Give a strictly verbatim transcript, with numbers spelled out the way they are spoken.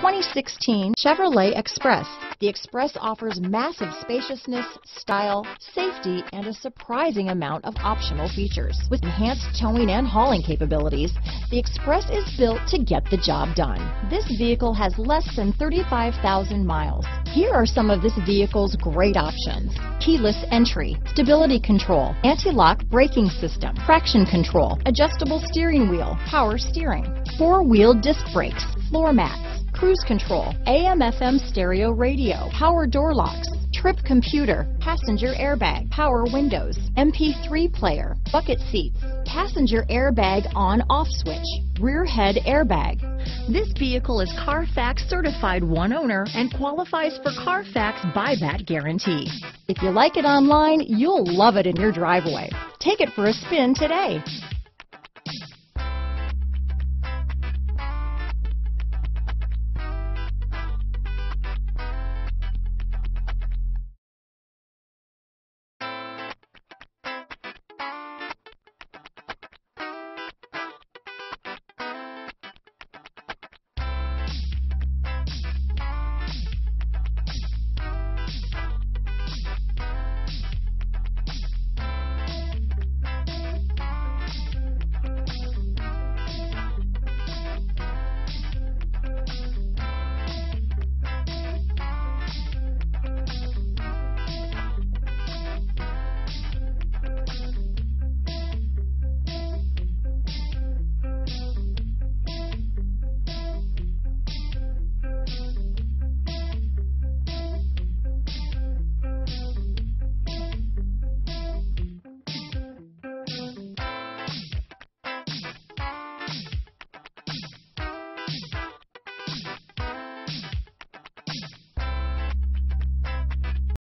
twenty sixteen Chevrolet Express. The Express offers massive spaciousness, style, safety, and a surprising amount of optional features. With enhanced towing and hauling capabilities, the Express is built to get the job done. This vehicle has less than thirty-five thousand miles. Here are some of this vehicle's great options: keyless entry, stability control, anti-lock braking system, traction control, adjustable steering wheel, power steering, four-wheel disc brakes, floor mats, cruise control, A M F M stereo radio, power door locks, trip computer, passenger airbag, power windows, M P three player, bucket seats, passenger airbag on-off switch, rear head airbag. This vehicle is Carfax certified one owner and qualifies for Carfax buyback guarantee. If you like it online, you'll love it in your driveway. Take it for a spin today.